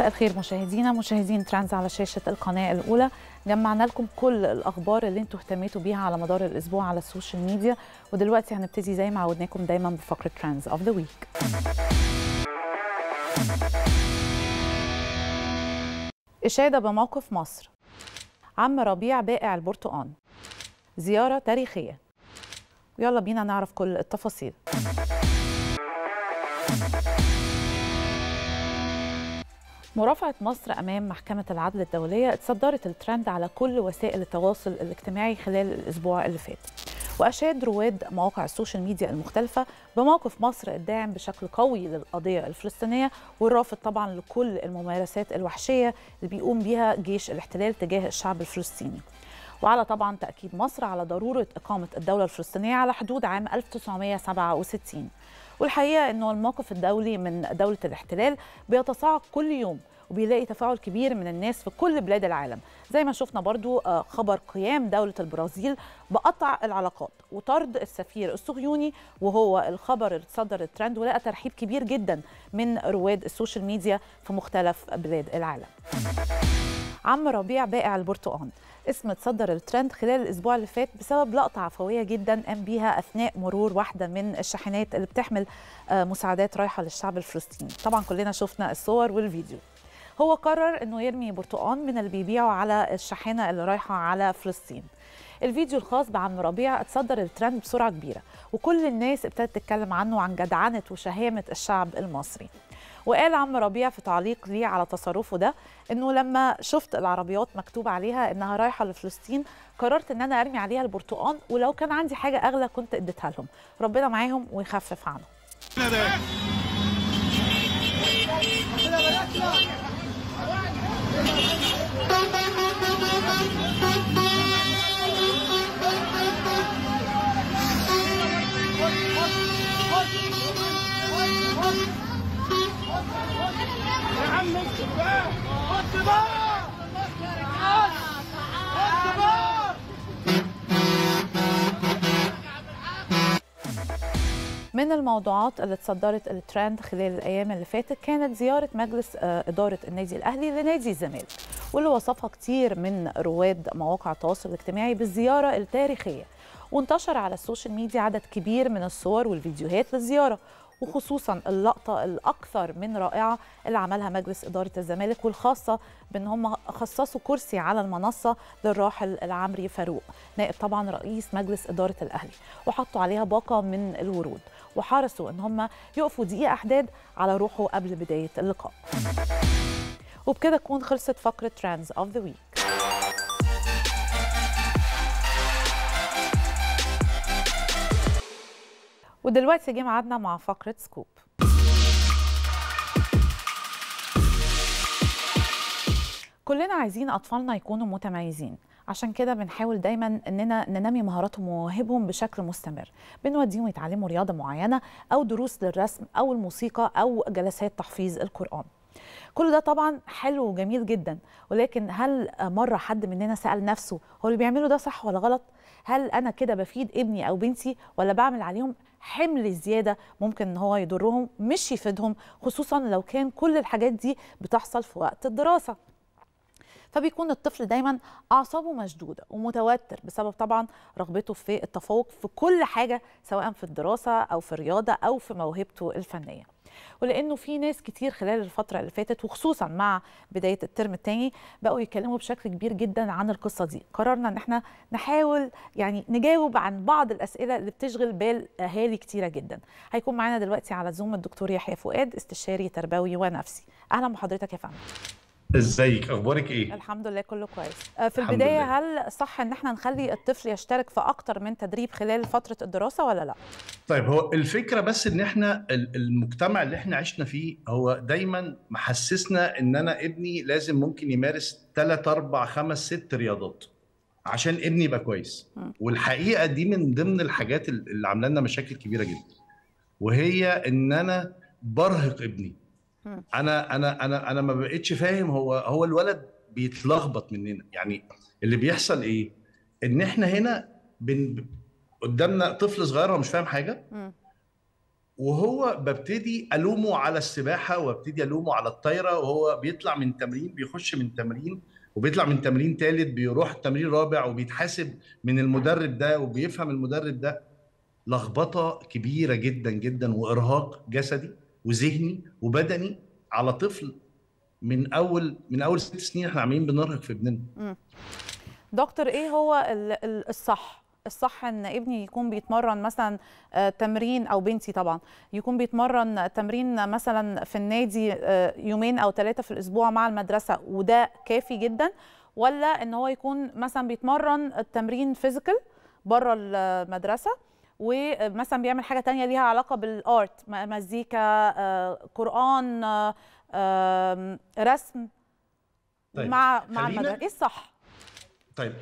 مساء الخير مشاهدينا، مشاهدين تريندز على شاشة القناة الأولى. جمعنا لكم كل الأخبار اللي انتوا اهتميتوا بيها على مدار الأسبوع على السوشيال ميديا، ودلوقتي هنبتدي زي ما عودناكم دايما بفقرة تريندز أوف ذا ويك. إشادة بموقف مصر، عم ربيع بائع البرتقان، زيارة تاريخية. يلا بينا نعرف كل التفاصيل. مرافعة مصر أمام محكمة العدل الدولية اتصدرت الترند على كل وسائل التواصل الاجتماعي خلال الأسبوع اللي فات، وأشاد رواد مواقع السوشيال ميديا المختلفة بموقف مصر الداعم بشكل قوي للقضية الفلسطينية والرافض طبعا لكل الممارسات الوحشية اللي بيقوم بها جيش الاحتلال تجاه الشعب الفلسطيني، وعلى طبعا تأكيد مصر على ضرورة إقامة الدولة الفلسطينية على حدود عام 1967. والحقيقة أنه الموقف الدولي من دولة الاحتلال بيتصاعد كل يوم وبيلاقي تفاعل كبير من الناس في كل بلاد العالم، زي ما شفنا برضو خبر قيام دولة البرازيل بقطع العلاقات وطرد السفير الصهيوني، وهو الخبر اللي اتصدر الترند ولقى ترحيب كبير جدا من رواد السوشيال ميديا في مختلف بلاد العالم. عم ربيع بائع البرتقان، اسم اتصدر الترند خلال الاسبوع اللي فات بسبب لقطه عفويه جدا قام بيها اثناء مرور واحده من الشاحنات اللي بتحمل مساعدات رايحه للشعب الفلسطيني. طبعا كلنا شفنا الصور والفيديو. هو قرر انه يرمي برتقان من اللي بيبيعه على الشاحنه اللي رايحه على فلسطين. الفيديو الخاص بعم ربيع اتصدر الترند بسرعه كبيره، وكل الناس ابتدت تتكلم عنه وعن جدعنه وشهامه الشعب المصري. وقال عم ربيع في تعليق ليه على تصرفه ده انه لما شفت العربيات مكتوب عليها انها رايحه لفلسطين قررت ان انا ارمي عليها البرتقان، ولو كان عندي حاجه اغلى كنت اديتها لهم، ربنا معاهم ويخفف عنهم. من الموضوعات اللي اتصدرت الترند خلال الايام اللي فاتت كانت زياره مجلس اداره النادي الاهلي لنادي الزمالك، واللي وصفها كتير من رواد مواقع التواصل الاجتماعي بالزياره التاريخيه، وانتشر على السوشيال ميديا عدد كبير من الصور والفيديوهات للزياره، وخصوصا اللقطه الاكثر من رائعه اللي عملها مجلس اداره الزمالك، والخاصه بان هم خصصوا كرسي على المنصه للراحل العمري فاروق، نائب طبعا رئيس مجلس اداره الاهلي، وحطوا عليها باقه من الورود، وحرصوا ان هم يقفوا دقيقه احداد على روحه قبل بدايه اللقاء. وبكده تكون خلصت فقره تريندز اوف ذا ويك. ودلوقتي جه ميعادنا مع فقرة سكوب. كلنا عايزين أطفالنا يكونوا متميزين، عشان كده بنحاول دايما اننا ننمي مهاراتهم ومواهبهم بشكل مستمر، بنوديهم يتعلموا رياضة معينة أو دروس للرسم أو الموسيقى أو جلسات تحفيظ القرآن. كل ده طبعا حلو وجميل جدا، ولكن هل مرة حد مننا سأل نفسه هو اللي بيعمله ده صح ولا غلط؟ هل أنا كده بفيد ابني أو بنتي ولا بعمل عليهم حمل زيادة ممكن إن هو يضرهم مش يفيدهم، خصوصا لو كان كل الحاجات دي بتحصل في وقت الدراسة؟ فبيكون الطفل دايما أعصابه مشدودة ومتوتر بسبب طبعا رغبته في التفوق في كل حاجة، سواء في الدراسة أو في الرياضة أو في موهبته الفنية. ولأنه في ناس كتير خلال الفترة اللي فاتت وخصوصا مع بداية الترم الثاني بقوا يتكلموا بشكل كبير جدا عن القصة دي، قررنا ان احنا نحاول يعني نجاوب عن بعض الأسئلة اللي بتشغل بال أهالي كتيرة جدا. هيكون معانا دلوقتي على زوم الدكتور يحيى فؤاد، استشاري تربوي ونفسي. أهلا بحضرتك يا فندم. ازيك، اخبارك ايه؟ الحمد لله كله كويس. في البداية هل صح ان احنا نخلي الطفل يشترك في اكتر من تدريب خلال فترة الدراسة ولا لا؟ طيب، هو الفكرة بس ان احنا المجتمع اللي احنا عشنا فيه هو دايما محسسنا ان انا ابني لازم ممكن يمارس 3 4 5 6 رياضات عشان ابني يبقى كويس، والحقيقة دي من ضمن الحاجات اللي عامله لنا مشاكل كبيرة جدا، وهي ان انا برهق ابني. انا ما بقتش فاهم هو الولد بيتلخبط مننا. يعني اللي بيحصل ايه؟ ان احنا هنا قدامنا طفل صغير هو مش فاهم حاجه وهو ببتدي ألومه على السباحة وابتدي ألومه على الطايرة، وهو بيطلع من تمرين بيخش من تمرين وبيطلع من تمرين ثالث بيروح تمرين رابع وبيتحاسب من المدرب ده وبيفهم المدرب ده. لخبطة كبيرة جدا جدا وإرهاق جسدي وذهني وبدني على طفل من أول 6 سنين احنا عاملين بنرهق في ابننا. دكتور ايه هو الصح؟ الصح ان ابني يكون بيتمرن مثلا تمرين، او بنتي طبعا يكون بيتمرن تمرين مثلا في النادي 2 أو 3 في الاسبوع مع المدرسه وده كافي جدا، ولا ان هو يكون مثلا بيتمرن التمرين فيزيكال بره المدرسه ومثلا بيعمل حاجه ثانيه ليها علاقه بالارت، مزيكا، قران، رسم؟ طيب مع المدرسه ايه الصح؟ طيب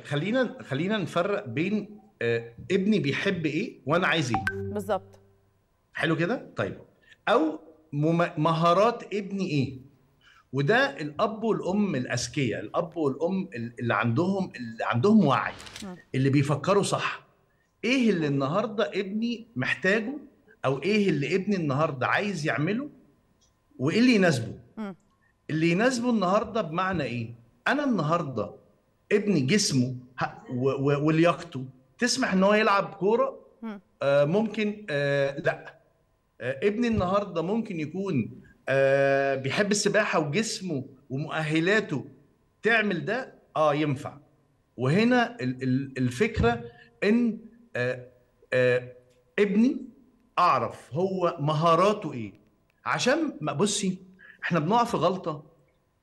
خلينا نفرق بين ابني بيحب ايه وانا عايز ايه بالظبط. حلو كده. طيب او مهارات ابني ايه، وده الاب والام الاذكياء، الاب والام اللي عندهم وعي، اللي بيفكروا صح. ايه اللي النهارده ابني محتاجه، او ايه اللي ابني النهارده عايز يعمله، وايه اللي يناسبه. اللي يناسبه النهارده بمعنى ايه؟ انا النهارده ابني جسمه ولياقته تسمح ان هو يلعب كوره، ممكن لا. ابني النهارده ممكن يكون بيحب السباحه وجسمه ومؤهلاته تعمل ده، ينفع. وهنا الفكره ان ابني اعرف هو مهاراته ايه، عشان ما بصي احنا بنقع في غلطه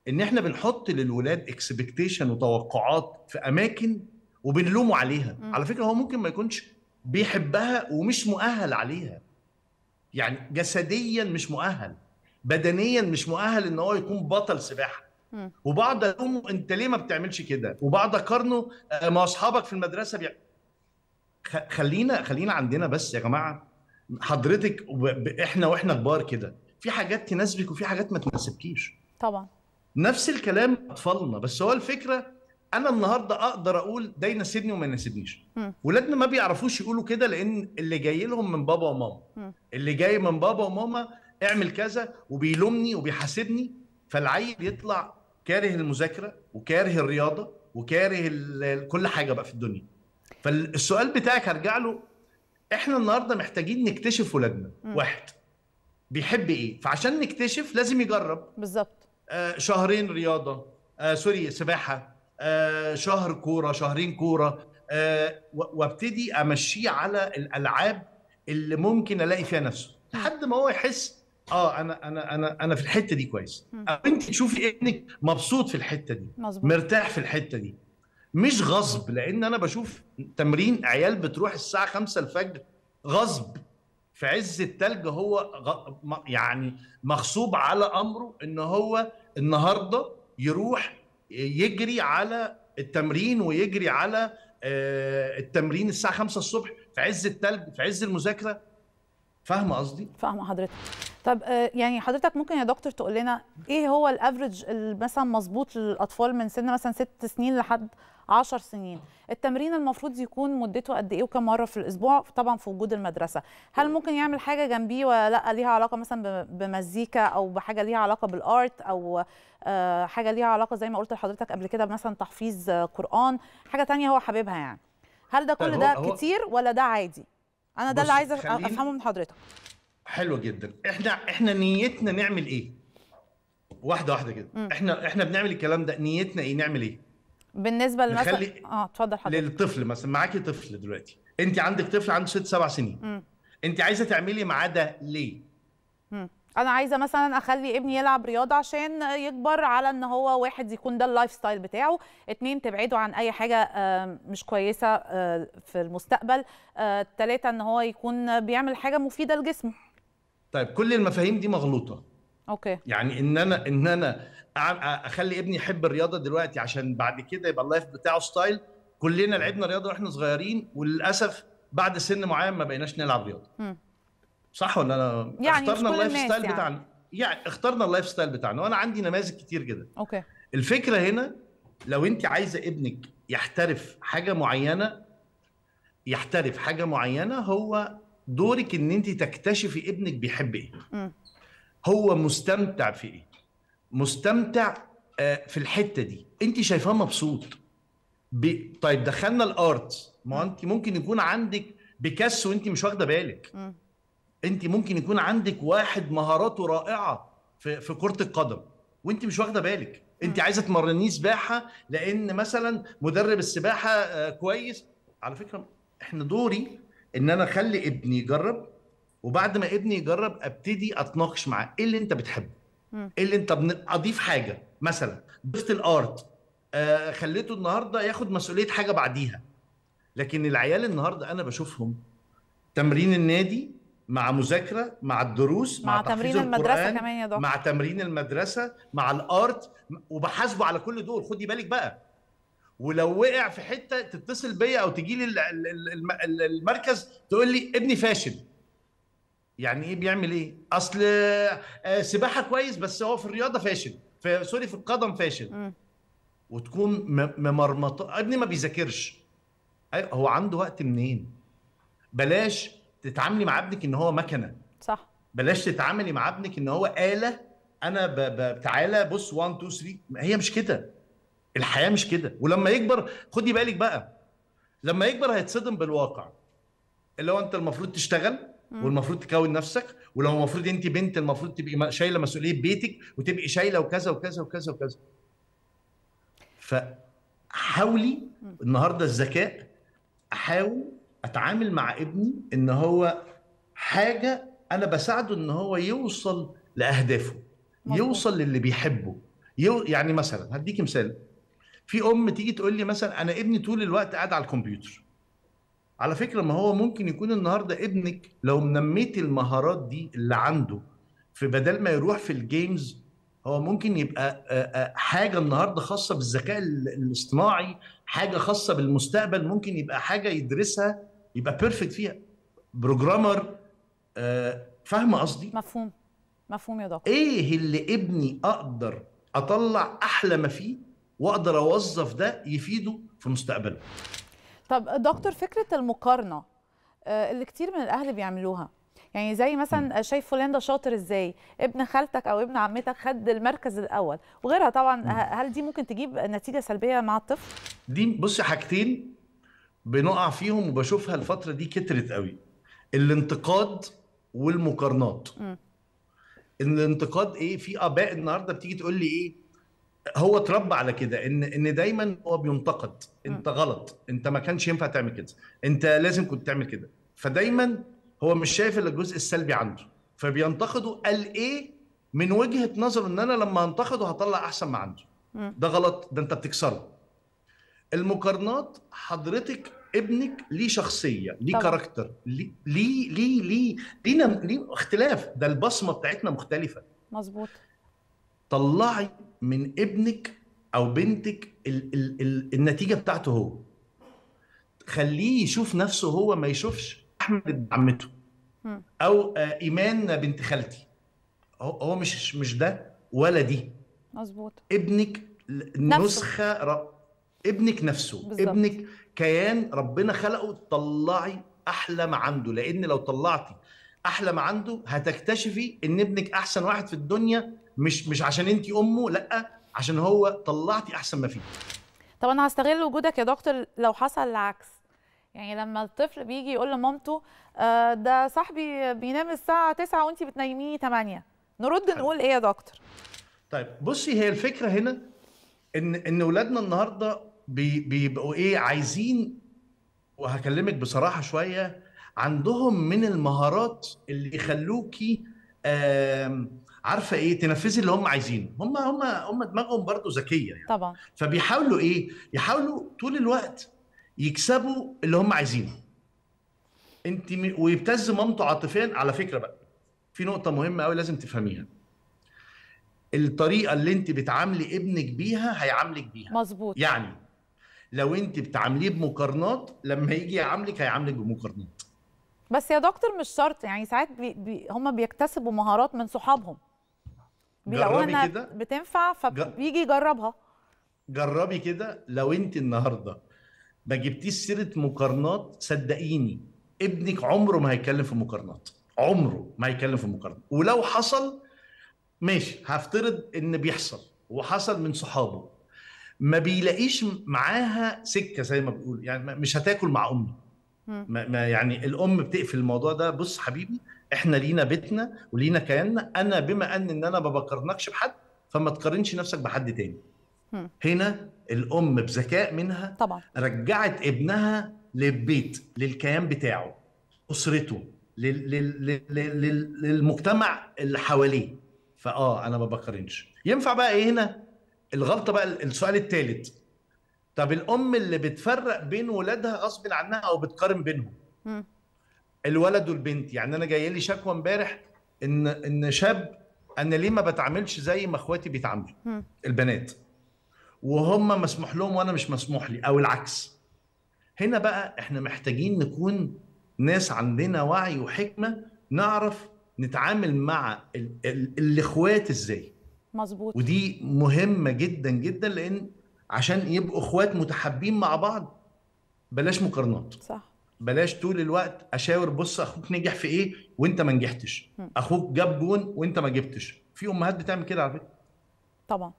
ان احنا بنحط للولاد اكسبكتيشن وتوقعات في اماكن وبنلومه عليها. على فكره هو ممكن ما يكونش بيحبها ومش مؤهل عليها، يعني جسديا مش مؤهل، بدنيا مش مؤهل ان هو يكون بطل سباحه، وبعض الام انت ليه ما بتعملش كده، وبعض اقارنه مع اصحابك في المدرسه خلينا عندنا بس يا جماعه حضرتك، احنا كبار كده في حاجات تناسبك وفي حاجات ما تناسبكيش. طبعا نفس الكلام اطفالنا، بس هو الفكره انا النهارده اقدر اقول ده يناسبني وما يناسبنيش. ولادنا ما بيعرفوش يقولوا كده لان اللي جاي لهم من بابا وماما، اللي جاي من بابا وماما اعمل كذا وبيلومني وبيحاسبني، فالعيل يطلع كاره المذاكره وكاره الرياضه وكاره كل حاجه بقى في الدنيا. فالسؤال بتاعك هرجع له، احنا النهارده محتاجين نكتشف ولادنا واحد بيحب ايه، فعشان نكتشف لازم يجرب بالظبط. 2 شهر رياضه، سباحه، 1 شهر كوره، 2 شهر كوره، وابتدي امشيه على الالعاب اللي ممكن الاقي فيها نفسه لحد ما هو يحس انا في الحته دي كويس، او انت تشوفي ابنك مبسوط في الحته دي، مرتاح في الحته دي، مش غصب. لان انا بشوف تمرين عيال بتروح الساعه 5 الفجر غصب في عز التلج، هو يعني مغصوب على امره ان هو النهارده يروح يجري على التمرين ويجري على التمرين الساعه 5 الصبح في عز التلج في عز المذاكره. فاهمه قصدي؟ فاهمه حضرتك. طب يعني حضرتك ممكن يا دكتور تقول لنا ايه هو الافريج مثلا مظبوط للاطفال من سن مثلا 6 سنين لحد 10 سنين؟ التمرين المفروض يكون مدته قد ايه وكم مره في الاسبوع طبعا في وجود المدرسه؟ هل ممكن يعمل حاجه جنبيه ولا لا ليها علاقه مثلا بمزيكا او بحاجه ليها علاقه بالارت او حاجه ليها علاقه زي ما قلت لحضرتك قبل كده مثلا تحفيظ قران، حاجه ثانيه هو حاببها؟ يعني هل ده كل ده كتير ولا ده عادي؟ انا ده اللي عايزه افهمه من حضرتك. حلو جدا. احنا نيتنا نعمل ايه؟ واحده كده. احنا بنعمل الكلام ده، نيتنا ايه؟ نعمل ايه بالنسبه لمثلا اتفضل حضرتك للطفل مثلا، معاكي طفل دلوقتي، انت عندك طفل عنده 6 7 سنين، انت عايزه تعملي معاه ده ليه؟ انا عايزه مثلا اخلي ابني يلعب رياضه عشان يكبر على ان هو واحد يكون ده اللايف ستايل بتاعه، 2 تبعده عن اي حاجه مش كويسه في المستقبل، 3 ان هو يكون بيعمل حاجه مفيده لجسمه. طيب كل المفاهيم دي مغلوطه. اوكي. يعني ان انا اخلي ابني يحب الرياضه دلوقتي عشان بعد كده يبقى اللايف بتاعه ستايل. كلنا لعبنا رياضه واحنا صغيرين وللاسف بعد سن معين ما بقيناش نلعب رياضه. صح ولا انا؟ يعني اخترنا اللايف ستايل بتاعنا، يعني اخترنا اللايف ستايل بتاعنا، وانا عندي نماذج كتير جدا. اوكي. الفكره هنا لو انت عايزه ابنك يحترف حاجه معينه، هو دورك ان انت تكتشفي ابنك بيحب ايه، هو مستمتع في ايه، مستمتع في الحته دي انت شايفاه مبسوط. طيب دخلنا الارت، ما انت ممكن يكون عندك بيكاسو وانت مش واخده بالك، انت ممكن يكون عندك واحد مهاراته رائعه في كره القدم وانت مش واخده بالك، انت عايزه تمرنيه سباحه لان مثلا مدرب السباحه كويس. على فكره احنا دوري ان انا اخلي ابني يجرب، وبعد ما ابني يجرب ابتدي اتناقش معاه ايه اللي انت بتحبه، ايه اللي انت اضيف حاجه، مثلا ضفت الارت خليته النهارده ياخد مسؤوليه حاجه بعديها. لكن العيال النهارده انا بشوفهم تمرين النادي مع مذاكره مع الدروس مع تمرين المدرسه كمان يا دكتور، مع تمرين المدرسه مع الارت، وبحاسبه على كل دول. خدي بالك بقى، ولو وقع في حته تتصل بيا او تجي لي المركز تقول لي ابني فاشل. يعني ايه بيعمل ايه؟ اصل سباحه كويس بس هو في الرياضه فاشل، سوري في القدم فاشل. وتكون ممرمطه، ابني ما بيذاكرش. هو عنده وقت منين؟ بلاش تتعاملي مع ابنك ان هو مكنه. صح. بلاش تتعاملي مع ابنك ان هو آلة. انا تعالى بص 1 2 3، هي مش كده. الحياه مش كده. ولما يكبر خدي بالك بقى، لما يكبر هيتصدم بالواقع اللي هو انت المفروض تشتغل والمفروض تكون نفسك، ولو المفروض انت بنت المفروض تبقي شايله مسؤوليه بيتك وتبقي شايله وكذا وكذا وكذا وكذا. فحاولي النهارده الذكاء، احاول اتعامل مع ابني ان هو حاجه انا بساعده ان هو يوصل لاهدافه، يوصل للي بيحبه. يعني مثلا هديكي مثال، في ام تيجي تقول لي مثلا انا ابني طول الوقت قاعد على الكمبيوتر. على فكره ما هو ممكن يكون النهارده ابنك لو نميتي المهارات دي اللي عنده، في بدل ما يروح في الجيمز هو ممكن يبقى حاجه النهارده خاصه بالذكاء الاصطناعي، حاجه خاصه بالمستقبل، ممكن يبقى حاجه يدرسها يبقى بيرفكت فيها، بروجرامر. فاهمه قصدي؟ مفهوم مفهوم يا دكتور. ايه اللي ابني اقدر اطلع احلى ما فيه واقدر اوظف ده يفيده في مستقبله. طب دكتور، فكره المقارنه اللي كتير من الاهل بيعملوها، يعني زي مثلا شايف فلان ده شاطر ازاي، ابن خالتك او ابن عمتك خد المركز الاول وغيرها طبعا. هل دي ممكن تجيب نتيجه سلبيه مع الطفل؟ دي بصي حاجتين بنقع فيهم وبشوفها الفتره دي كترت قوي، الانتقاد والمقارنات. الانتقاد ايه؟ في اباء النهارده بتيجي تقول لي ايه، هو اتربى على كده ان دايما هو بينتقد، انت غلط، انت ما كانش ينفع تعمل كده، انت لازم كنت تعمل كده. فدايما هو مش شايف الا الجزء السلبي عنده، فبينتقده. قال ايه من وجهه نظره ان انا لما انتقده هطلع احسن ما عنده. ده غلط، ده انت بتكسره. المقارنات حضرتك ابنك ليه شخصيه، ليه كاركتر، ليه ليه ليه ليه ليه ليه اختلاف، ده البصمه بتاعتنا مختلفه. مظبوط. طلعي من ابنك او بنتك ال النتيجه بتاعته هو، خليه يشوف نفسه هو، ما يشوفش احمد عمته او ايمان بنت خالتي، هو مش ده ولا دي. مظبوط. ابنك نسخه ابنك نفسه بالزبط. ابنك كيان ربنا خلقه، طلعي احلى ما عنده، لان لو طلعتي احلى ما عنده هتكتشفي ان ابنك احسن واحد في الدنيا، مش عشان انت امه، لا عشان هو طلعتي احسن ما فيه. طب انا هستغل وجودك يا دكتور، لو حصل العكس، يعني لما الطفل بيجي يقول لمامته ده صاحبي بينام الساعه 9 وانت بتنيميه 8، نرد نقول ايه يا دكتور؟ طيب بصي، هي الفكره هنا ان اولادنا النهارده بيبقوا ايه عايزين، وهكلمك بصراحه شويه، عندهم من المهارات اللي يخلوكي عارفه ايه، تنفذي اللي هم عايزينه. هم دماغهم برضه ذكيه يعني. طبعا. فبيحاولوا ايه؟ يحاولوا طول الوقت يكسبوا اللي هم عايزينه. انت ويبتز مامته عاطفيا. على فكره بقى، في نقطه مهمه قوي لازم تفهميها، الطريقه اللي انت بتعاملي ابنك بيها هيعاملك بيها. مظبوط. يعني لو انت بتعامليه بمقارنات، لما يجي يعاملك هيعاملك بمقارنات. بس يا دكتور مش شرط، يعني ساعات هم بيكتسبوا مهارات من صحابهم، بيلاقوها بتنفع فبيجي يجربها. جربي كده، لو انت النهارده ما جبتيش سيره مقارنات صدقيني ابنك عمره ما هيتكلم في مقارنات، عمره ما هيتكلم في مقارنات، ولو حصل ماشي هفترض ان بيحصل وحصل من صحابه، ما بيلاقيش معاها سكه زي ما بيقولوا، يعني مش هتاكل مع امي. ما يعني الام بتقفل الموضوع ده. بص حبيبي احنا لينا بيتنا ولينا كياننا، انا بما ان انا ما بقارنكش بحد فما تقارنش نفسك بحد تاني. هنا الام بذكاء منها طبعا رجعت ابنها للبيت، للكيان بتاعه، اسرته، للمجتمع اللي حواليه. فاه انا ما بقارنش. ينفع بقى ايه هنا الغلطه بقى؟ السؤال الثالث، طب الام اللي بتفرق بين ولادها غصب عنها او بتقارن بينهم، الولد والبنت. يعني انا جاي لي شكوى امبارح ان شاب، انا ليه ما بتعاملش زي ما اخواتي بيتعاملوا البنات، وهم مسموح لهم وانا مش مسموح لي، او العكس. هنا بقى احنا محتاجين نكون ناس عندنا وعي وحكمه، نعرف نتعامل مع الاخوات ازاي. مظبوط. ودي مهمه جدا جدا، لان عشان يبقوا اخوات متحابين مع بعض بلاش مقارنات. صح. بلاش طول الوقت اشاور، بص اخوك نجح في ايه وانت ما نجحتش، اخوك جاب جون وانت ما جبتش. في امهات بتعمل كده على فكره. طبعا.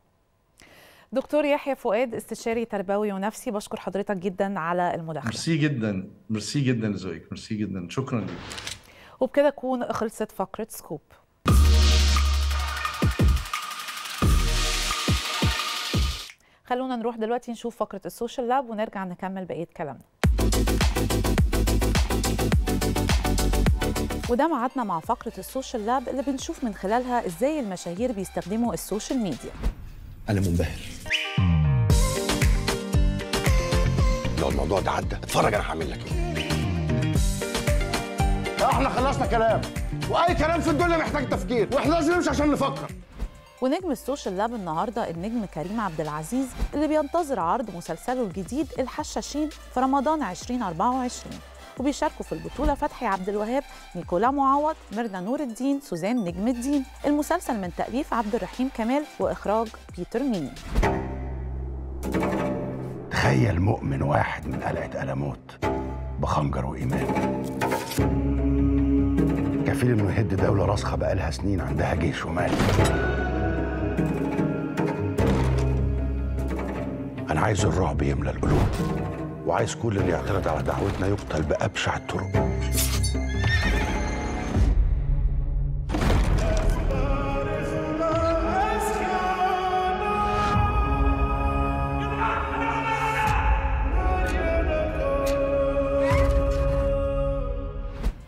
دكتور يحيى فؤاد، استشاري تربوي ونفسي، بشكر حضرتك جدا على المداخله. ميرسي جدا، ميرسي جدا لذوقك، ميرسي جدا، شكرا ليك. وبكده تكون خلصت فقره سكوب. خلونا نروح دلوقتي نشوف فقرة السوشيال لاب ونرجع نكمل بقية كلامنا. وده ميعادنا مع فقرة السوشيال لاب اللي بنشوف من خلالها ازاي المشاهير بيستخدموا السوشيال ميديا. أنا منبهر. لو الموضوع ده عدى، اتفرج أنا هعمل لك إيه. إحنا خلصنا كلام، وأي كلام في الدنيا محتاج تفكير، وإحنا لازم نمشي عشان نفكر. ونجم السوشيال لاب النهارده النجم كريم عبد العزيز، اللي بينتظر عرض مسلسله الجديد الحشاشين في رمضان 2024، وبيشاركوا في البطوله فتحي عبد الوهاب، نيكولا معوض، ميرنا نور الدين، سوزان نجم الدين. المسلسل من تأليف عبد الرحيم كمال وإخراج بيتر ميني. تخيل مؤمن واحد من قلعة ألموت بخنجر وإيمان، كفيل إنه يهد دولة راسخة بقالها سنين عندها جيش ومال. أنا عايز الرعب يملى القلوب، وعايز كل اللي يعترض على دعوتنا يقتل بأبشع الطرق.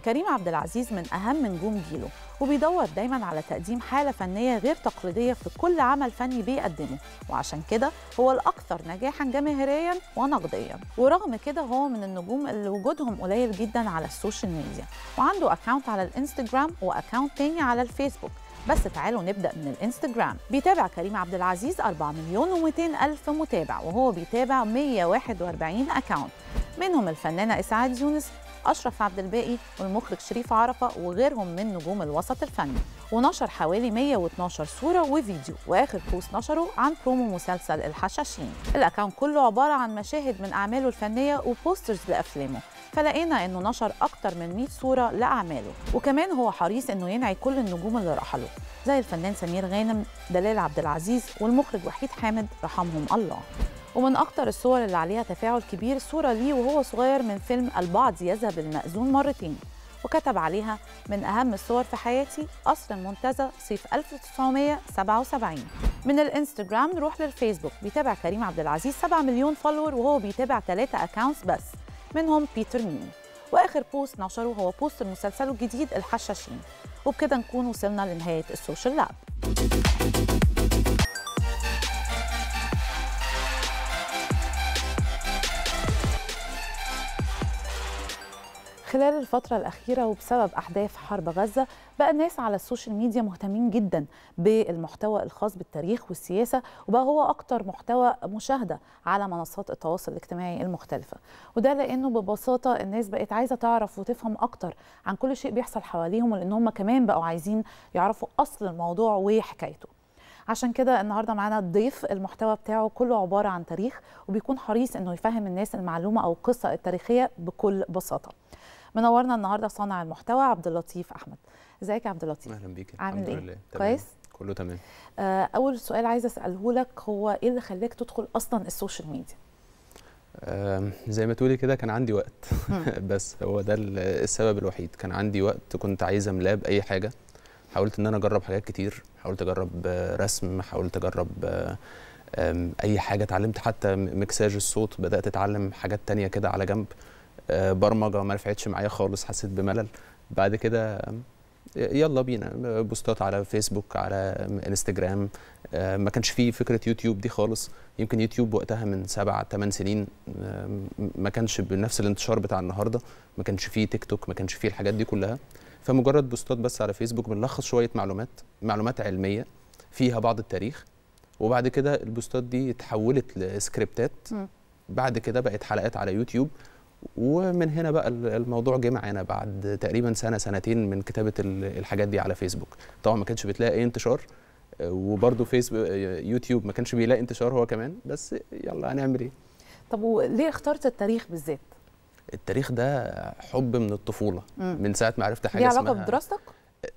كريم عبد العزيز من أهم نجوم جيله، وبيدور دايما على تقديم حالة فنية غير تقليدية في كل عمل فني بيقدمه، وعشان كده هو الأكثر نجاحا جماهيريا ونقديا. ورغم كده هو من النجوم اللي وجودهم قليل جدا على السوشيال ميديا، وعنده أكاونت على الانستجرام وأكاونت تاني على الفيسبوك. بس تعالوا نبدأ من الانستجرام. بيتابع كريم عبد العزيز 4,200,000 متابع، وهو بيتابع 141 أكاونت، منهم الفنانة إسعاد يونس، أشرف عبد الباقي، والمخرج شريف عرفة، وغيرهم من نجوم الوسط الفني. ونشر حوالي 112 صورة وفيديو، وآخر بوست نشره عن برومو مسلسل الحشاشين. الأكاونت كله عبارة عن مشاهد من أعماله الفنية وبوسترز لأفلامه، فلقينا إنه نشر أكتر من 100 صورة لأعماله. وكمان هو حريص إنه ينعي كل النجوم اللي رحلوا، زي الفنان سمير غانم، دلال عبد العزيز، والمخرج وحيد حامد رحمهم الله. ومن أكتر الصور اللي عليها تفاعل كبير صورة ليه وهو صغير من فيلم البعض يذهب المأذون مرتين، وكتب عليها: من أهم الصور في حياتي قصر المنتزه صيف 1977. من الانستجرام نروح للفيسبوك. بيتابع كريم عبد العزيز 7 مليون فولور، وهو بيتابع 3 أكاونتس بس، منهم بيتر ميني، وآخر بوست نشره هو بوست مسلسله الجديد الحشاشين. وبكده نكون وصلنا لنهاية السوشيال لاب. خلال الفترة الأخيرة وبسبب أحداث حرب غزة، بقى الناس على السوشيال ميديا مهتمين جدا بالمحتوى الخاص بالتاريخ والسياسة، وبقى هو أكتر محتوى مشاهدة على منصات التواصل الاجتماعي المختلفة. وده لأنه ببساطة الناس بقت عايزة تعرف وتفهم أكتر عن كل شيء بيحصل حواليهم، ولأن هم كمان بقوا عايزين يعرفوا أصل الموضوع وحكايته. عشان كده النهارده معانا ضيف المحتوى بتاعه كله عبارة عن تاريخ، وبيكون حريص إنه يفهم الناس المعلومة أو القصة التاريخية بكل بساطة. منورنا النهارده صانع المحتوى عبد اللطيف احمد. ازيك يا عبد اللطيف؟ اهلا بيك. عامل ايه؟ كويس؟ كله تمام. اول سؤال عايزه اساله لك هو ايه اللي خلاك تدخل اصلا السوشيال ميديا؟ زي ما تقولي كده كان عندي وقت بس هو ده السبب الوحيد. كان عندي وقت، كنت عايزه املاه باي حاجه. حاولت ان انا اجرب حاجات كتير، حاولت اجرب رسم، حاولت اجرب اي حاجه، اتعلمت حتى مكساج الصوت، بدات اتعلم حاجات تانية كده على جنب. برمجه ما نفعتش معايا خالص، حسيت بملل. بعد كده يلا بينا بوستات على فيسبوك، على انستجرام. ما كانش فيه فكره يوتيوب دي خالص. يمكن يوتيوب وقتها من 7 8 سنين ما كانش بنفس الانتشار بتاع النهارده، ما كانش فيه تيك توك، ما كانش فيه الحاجات دي كلها. فمجرد بوستات بس على فيسبوك بنلخص شويه معلومات علميه فيها بعض التاريخ، وبعد كده البوستات دي اتحولت لسكريبتات، بعد كده بقت حلقات على يوتيوب. ومن هنا بقى الموضوع جه معانا بعد تقريبا سنه سنتين من كتابه الحاجات دي على فيسبوك. طبعا ما كانش بتلاقي اي انتشار، وبرده فيسبوك يوتيوب ما كانش بيلاقي انتشار هو كمان، بس يلا هنعمل ايه. طب وليه اخترت التاريخ بالذات؟ التاريخ ده حب من الطفوله، من ساعه ما عرفت حاجه اسمها. ليه علاقه بدراستك؟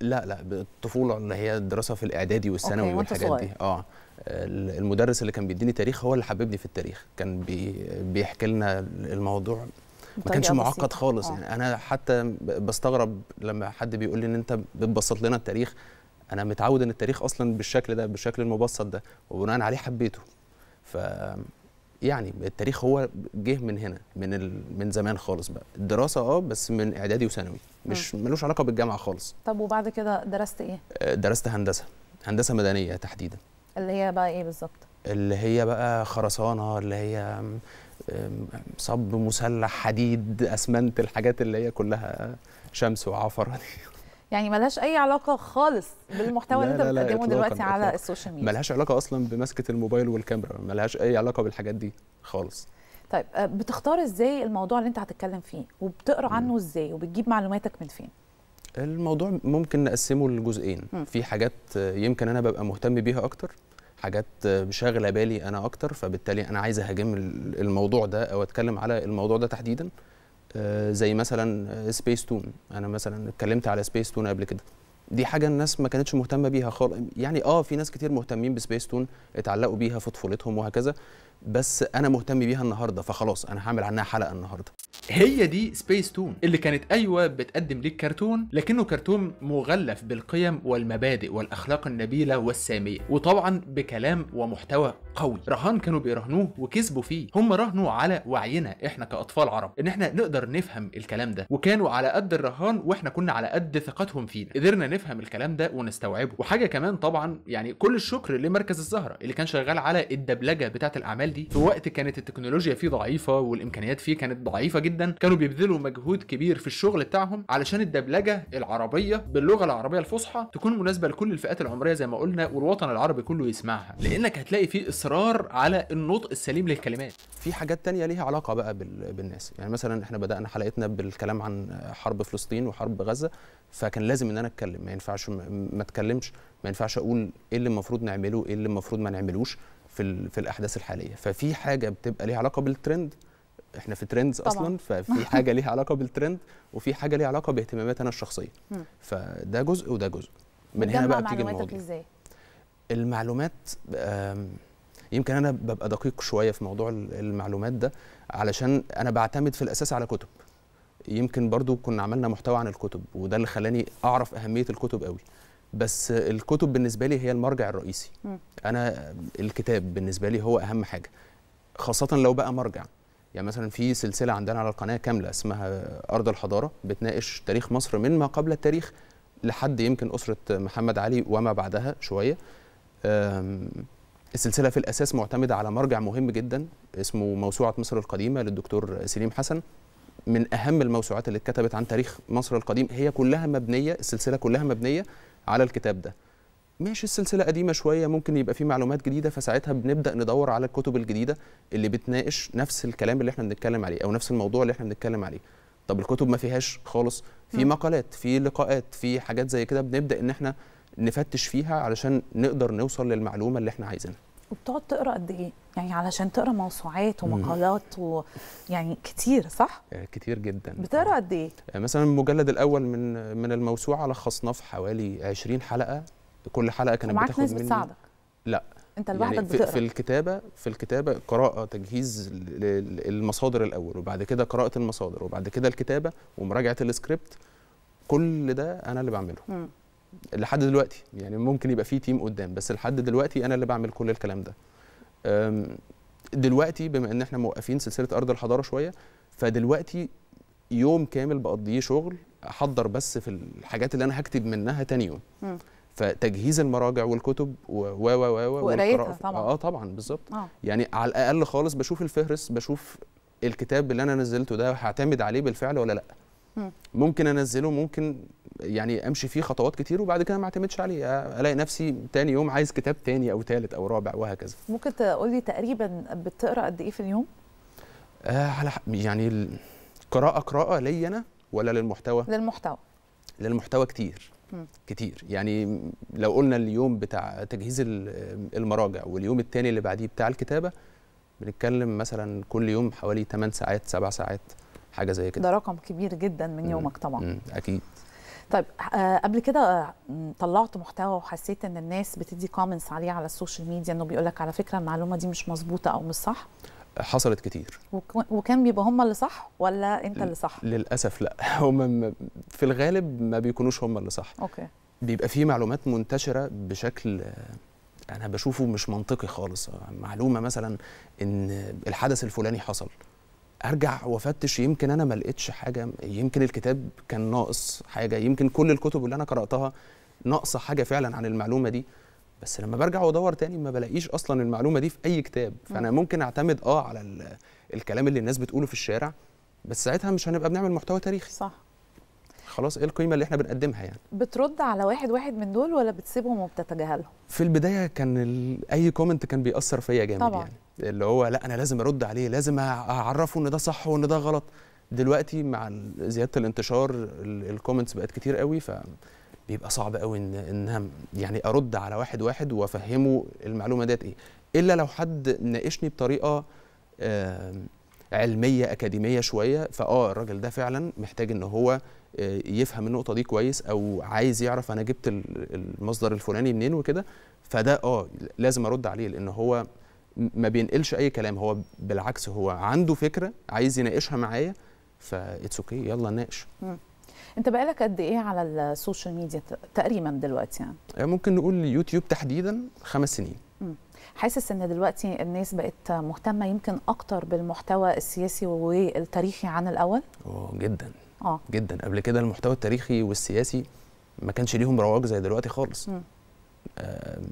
لا بالطفوله، اللي هي الدراسه في الاعدادي والثانوي والحاجات دي. المدرس اللي كان بيديني تاريخ هو اللي حببني في التاريخ. كان بيحكي لنا الموضوع، ما كانش معقد خالص. يعني انا حتى بستغرب لما حد بيقول لي ان انت بتبسط لنا التاريخ. انا متعود ان التاريخ اصلا بالشكل ده، بالشكل المبسط ده، وبناء عليه حبيته. ف يعني التاريخ هو جه من هنا، من زمان خالص بقى. الدراسه بس من اعدادي وثانوي، مش ملوش علاقه بالجامعه خالص. طب وبعد كده درست ايه؟ درست هندسه مدنيه تحديدا. اللي هي بقى ايه بالظبط؟ اللي هي بقى خرسانه، اللي هي صب، مسلح، حديد، اسمنت، الحاجات اللي هي كلها شمس وعفره دي. يعني ملهاش اي علاقه خالص بالمحتوى اللي انت بتقدمه دلوقتي على السوشيال ميديا. ملهاش علاقه اصلا بمسكه الموبايل والكاميرا، ملهاش اي علاقه بالحاجات دي خالص. طيب بتختار ازاي الموضوع اللي انت هتتكلم فيه، وبتقرا عنه ازاي، وبتجيب معلوماتك من فين؟ الموضوع ممكن نقسمه لجزئين. في حاجات يمكن انا ببقى مهتم بيها اكتر، حاجات شاغله بالي انا اكتر، فبالتالي انا عايز اهاجم الموضوع ده او اتكلم على الموضوع ده تحديدا. زي مثلا سبيس تون، انا مثلا اتكلمت على سبيس تون قبل كده. دي حاجه الناس ما كانتش مهتمه بيها خالص. يعني في ناس كتير مهتمين بسبيس تون، اتعلقوا بيها في طفولتهم وهكذا، بس انا مهتم بيها النهارده، فخلاص انا هعمل عنها حلقه النهارده. هي دي سبيس تون اللي كانت بتقدم ليك كرتون، لكنه كرتون مغلف بالقيم والمبادئ والاخلاق النبيله والساميه، وطبعا بكلام ومحتوى قوي. رهان كانوا بيرهنوه وكسبوا فيه، هم رهنوا على وعينا احنا كاطفال عرب ان احنا نقدر نفهم الكلام ده، وكانوا على قد الرهان واحنا كنا على قد ثقتهم فينا، قدرنا نفهم الكلام ده ونستوعبه. وحاجه كمان طبعا، يعني كل الشكر لمركز الزهره اللي كان شغال على الدبلجه بتاعه الاعمال دي في وقت كانت التكنولوجيا فيه ضعيفه والامكانيات فيه كانت ضعيفه جدا. كانوا بيبذلوا مجهود كبير في الشغل بتاعهم علشان الدبلجه العربيه باللغه العربيه الفصحى تكون مناسبه لكل الفئات العمريه زي ما قلنا، والوطن العربي كله يسمعها، لانك هتلاقي فيه اصرار على النطق السليم للكلمات. في حاجات ثانيه ليها علاقه بقى بالناس. يعني مثلا احنا بدانا حلقتنا بالكلام عن حرب فلسطين وحرب غزه، فكان لازم ان انا اتكلم، ما ينفعش ما اتكلمش، ما ينفعش اقول ايه اللي المفروض نعمله، ايه اللي المفروض ما نعملوش في الاحداث الحاليه. ففي حاجه بتبقى ليها علاقه بالترند، احنا في ترندز اصلا، ففي حاجه ليها علاقه بالترند، وفي حاجه ليها علاقه باهتماماتي انا الشخصيه. فده جزء وده جزء. من هنا بقى بتيجي الموضوع. ازاي المعلومات؟ يمكن انا ببقى دقيق شويه في موضوع المعلومات ده، علشان انا بعتمد في الاساس على كتب. يمكن برضو كنا عملنا محتوى عن الكتب، وده اللي خلاني اعرف اهميه الكتب قوي. بس الكتب بالنسبه لي هي المرجع الرئيسي. انا الكتاب بالنسبه لي هو اهم حاجه، خاصه لو بقى مرجع. يعني مثلا في سلسله عندنا على القناه كامله اسمها ارض الحضاره، بتناقش تاريخ مصر من ما قبل التاريخ لحد يمكن اسره محمد علي وما بعدها شويه. السلسله في الاساس معتمده على مرجع مهم جدا اسمه موسوعه مصر القديمه للدكتور سليم حسن. من اهم الموسوعات اللي اتكتبت عن تاريخ مصر القديم، هي كلها مبنيه، السلسله كلها مبنيه على الكتاب ده. ماشي، السلسله قديمه شويه، ممكن يبقى في معلومات جديده، فساعتها بنبدا ندور على الكتب الجديده اللي بتناقش نفس الكلام اللي احنا بنتكلم عليه، او نفس الموضوع اللي احنا بنتكلم عليه. طب الكتب ما فيهاش خالص، في مقالات، في لقاءات، في حاجات زي كده بنبدا ان احنا نفتش فيها علشان نقدر نوصل للمعلومه اللي احنا عايزينها. وبتقعد تقرا قد ايه؟ يعني علشان تقرا موسوعات ومقالات ويعني كتير صح؟ كتير جدا. بتقرا قد ايه؟ مثلا المجلد الاول من الموسوعه لخصناه في حوالي 20 حلقه، كل حلقه كانت بتاخد مني. معاك ناس بتساعدك؟ لا انت لوحدك يعني بتقرا؟ في الكتابه قراءه، تجهيز المصادر الاول، وبعد كده قراءه المصادر، وبعد كده الكتابه ومراجعه السكريبت، كل ده انا اللي بعمله. لحد دلوقتي يعني ممكن يبقى في تيم قدام، بس لحد دلوقتي انا اللي بعمل كل الكلام ده. دلوقتي بما ان احنا موقفين سلسله ارض الحضاره شويه، فدلوقتي يوم كامل بقضيه شغل احضر بس في الحاجات اللي انا هكتب منها تاني يوم. فتجهيز المراجع والكتب و وقرايتها طبعا. طبعا بالظبط. يعني على الاقل خالص بشوف الفهرس، بشوف الكتاب اللي انا نزلته ده هعتمد عليه بالفعل ولا لا. ممكن انزله، ممكن يعني امشي فيه خطوات كتير وبعد كده ما اعتمدش عليه، الاقي نفسي تاني يوم عايز كتاب تاني او تالت او رابع وهكذا. ممكن تقول لي تقريبا بتقرا قد ايه في اليوم؟ على يعني قراءه لي انا ولا للمحتوى؟ للمحتوى كتير. كتير يعني لو قلنا اليوم بتاع تجهيز المراجع واليوم التاني اللي بعديه بتاع الكتابه، بنتكلم مثلا كل يوم حوالي 8 ساعات 7 ساعات حاجه زي كده. ده رقم كبير جدا من يومك طبعا. اكيد. طيب قبل كده طلعت محتوى وحسيت ان الناس بتدي كومنتس عليه على السوشيال ميديا، انه بيقول لك على فكره المعلومه دي مش مظبوطه او مش صح؟ حصلت كتير. وكان بيبقى هم اللي صح ولا انت اللي صح؟ للاسف لا، هم في الغالب ما بيكونوش هم اللي صح. اوكي. بيبقى في معلومات منتشره بشكل انا بشوفه مش منطقي خالص. معلومه مثلا ان الحدث الفلاني حصل، ارجع وافتش يمكن انا ما لقيتش حاجه، يمكن الكتاب كان ناقص حاجه، يمكن كل الكتب اللي انا قراتها ناقصه حاجه فعلا عن المعلومه دي، بس لما برجع وادور تاني ما بلاقيش اصلا المعلومه دي في اي كتاب. فانا ممكن اعتمد على الكلام اللي الناس بتقوله في الشارع، بس ساعتها مش هنبقى بنعمل محتوى تاريخي. صح. خلاص ايه القيمه اللي احنا بنقدمها يعني؟ بترد على واحد من دول ولا بتسيبهم وبتتجاهلهم؟ في البدايه كان اي كومنت كان بيأثر فيا جامد طبعا. يعني اللي هو لا انا لازم ارد عليه، لازم اعرفه ان ده صح وان ده غلط. دلوقتي مع زياده الانتشار الكومنتس بقت كتير قوي، فبيبقى صعب قوي ان يعني ارد على واحد وافهمه المعلومه ديت ايه، الا لو حد ناقشني بطريقه علميه اكاديميه شويه، الراجل ده فعلا محتاج ان هو يفهم النقطه دي كويس، او عايز يعرف انا جبت المصدر الفلاني منين وكده، فده لازم ارد عليه، لان هو ما بينقلش اي كلام، هو بالعكس هو عنده فكره عايز يناقشها معايا، فاتس اوكي يلا نناقش. انت بقالك قد ايه على السوشيال ميديا تقريبا دلوقتي؟ يعني ممكن نقول يوتيوب تحديدا 5 سنين. حاسس ان دلوقتي الناس بقت مهتمه يمكن اكتر بالمحتوى السياسي والتاريخي عن الاول؟ جدا. جدا. قبل كده المحتوى التاريخي والسياسي ما كانش ليهم رواج زي دلوقتي خالص.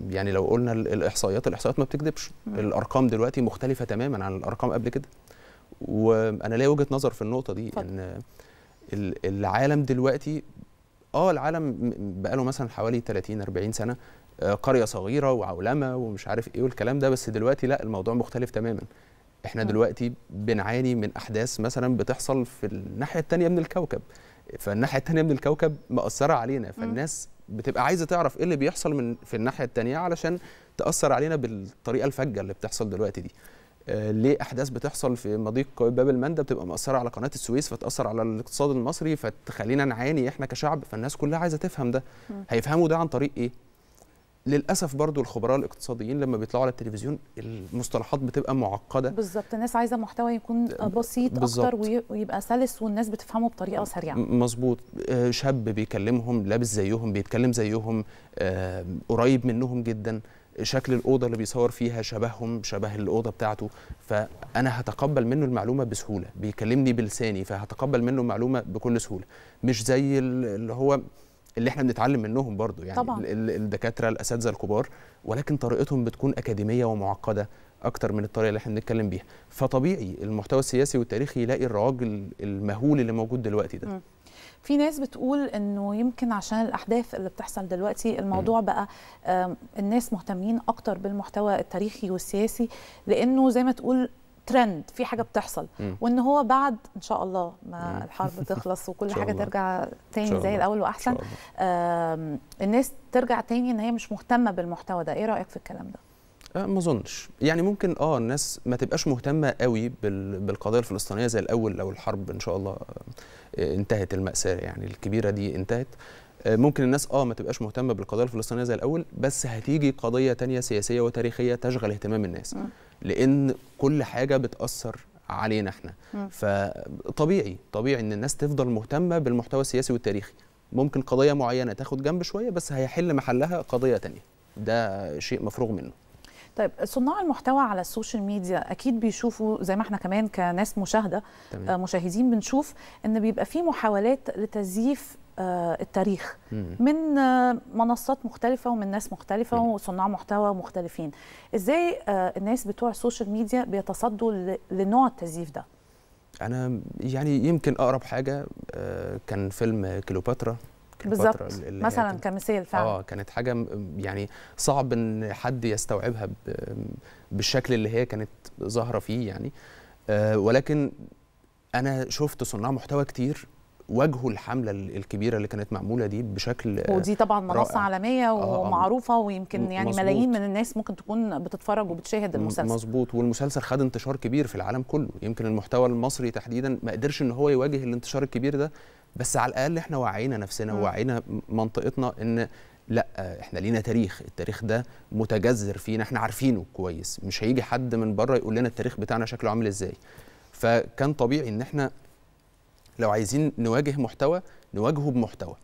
يعني لو قلنا الإحصائيات ما بتكذبش، الأرقام دلوقتي مختلفة تماما عن الأرقام قبل كده، وأنا ليا وجهة نظر في النقطة دي. إن العالم دلوقتي العالم بقاله مثلا حوالي 30-40 سنة قرية صغيرة وعولمة ومش عارف إيه والكلام ده، بس دلوقتي لا، الموضوع مختلف تماما. إحنا دلوقتي بنعاني من أحداث مثلا بتحصل في الناحية التانية من الكوكب، فالناحية التانية من الكوكب مأثرة علينا، فالناس بتبقى عايزه تعرف ايه اللي بيحصل في الناحيه الثانيه علشان تاثر علينا بالطريقه الفجه اللي بتحصل دلوقتي دي. ليه احداث بتحصل في مضيق باب المندب بتبقى مأثره على قناه السويس، فتاثر على الاقتصاد المصري، فتخلينا نعاني احنا كشعب، فالناس كلها عايزه تفهم ده. هيفهموا ده عن طريق ايه؟ للاسف برضو الخبراء الاقتصاديين لما بيطلعوا على التلفزيون المصطلحات بتبقى معقده. بالظبط. الناس عايزه محتوى يكون بسيط اكتر ويبقى سلس والناس بتفهمه بطريقه سريعه. مظبوط. شاب بيكلمهم لابس زيهم، بيتكلم زيهم، قريب منهم جدا، شكل الاوضه اللي بيصور فيها شبههم، شبه الاوضه بتاعته، فانا هتقبل منه المعلومه بسهوله، بيكلمني بلساني فهتقبل منه المعلومه بكل سهوله، مش زي اللي احنا بنتعلم منهم برضو يعني. طبعا. الدكاتره الاساتذه الكبار، ولكن طريقتهم بتكون اكاديميه ومعقده اكتر من الطريقه اللي احنا بنتكلم بيها، فطبيعي المحتوى السياسي والتاريخي يلاقي الرواج المهول اللي موجود دلوقتي ده. في ناس بتقول انه يمكن عشان الاحداث اللي بتحصل دلوقتي الموضوع بقى الناس مهتمين اكتر بالمحتوى التاريخي والسياسي، لانه زي ما تقول ترند، في حاجه بتحصل، وان هو بعد ان شاء الله ما الحرب تخلص وكل حاجه ترجع تاني زي الاول واحسن، الناس ترجع تاني ان هي مش مهتمه بالمحتوى ده. ايه رايك في الكلام ده؟ ما اظنش يعني. ممكن الناس ما تبقاش مهتمه قوي بالقضيه الفلسطينيه زي الاول، لو الحرب ان شاء الله انتهت، المأساة يعني الكبيره دي انتهت، ممكن الناس ما تبقاش مهتمه بالقضيه الفلسطينيه زي الاول، بس هتيجي قضيه تانية سياسيه وتاريخيه تشغل اهتمام الناس، لان كل حاجه بتأثر علينا احنا. فطبيعي ان الناس تفضل مهتمه بالمحتوى السياسي والتاريخي، ممكن قضيه معينه تاخد جنب شويه بس هيحل محلها قضيه تانية، ده شيء مفروغ منه. طيب صناع المحتوى على السوشيال ميديا اكيد بيشوفوا زي ما احنا كمان كناس مشاهده مشاهدين بنشوف ان بيبقى في محاولات لتزييف التاريخ من منصات مختلفه ومن ناس مختلفه وصناع محتوى مختلفين. ازاي الناس بتوع السوشيال ميديا بيتصدوا لنوع التزييف ده؟ انا يعني يمكن اقرب حاجه كان فيلم كليوباترا بالظبط مثلا كمثال فعلا، كانت حاجه يعني صعب ان حد يستوعبها بالشكل اللي هي كانت ظاهره فيه يعني، ولكن انا شفت صناع محتوى كتير واجهوا الحمله الكبيره اللي كانت معموله دي بشكل ودي طبعا منصه رائع. عالميه ومعروفه ويمكن يعني مزبوط. ملايين من الناس ممكن تكون بتتفرج وبتشاهد المسلسل. مظبوط، والمسلسل خد انتشار كبير في العالم كله. يمكن المحتوى المصري تحديدا ما قدرش ان هو يواجه الانتشار الكبير ده، بس على الاقل احنا وعينا نفسنا ووعينا منطقتنا ان لا احنا لينا تاريخ، التاريخ ده متجذر فينا، احنا عارفينه كويس، مش هيجي حد من بره يقول لنا التاريخ بتاعنا شكله عامل ازاي. فكان طبيعي ان احنا لو عايزين نواجه محتوى نواجهه بمحتوى،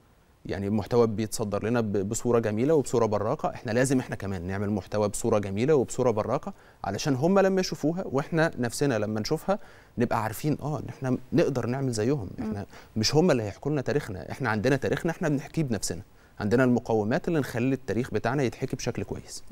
يعني محتوى بيتصدر لنا بصوره جميله وبصوره براقه، احنا لازم احنا كمان نعمل محتوى بصوره جميله وبصوره براقه، علشان هم لما يشوفوها واحنا نفسنا لما نشوفها نبقى عارفين ان احنا نقدر نعمل زيهم. احنا مش هم اللي هيحكوا لنا تاريخنا، احنا عندنا تاريخنا، احنا بنحكيه بنفسنا، عندنا المقومات اللي نخلي التاريخ بتاعنا يتحكي بشكل كويس.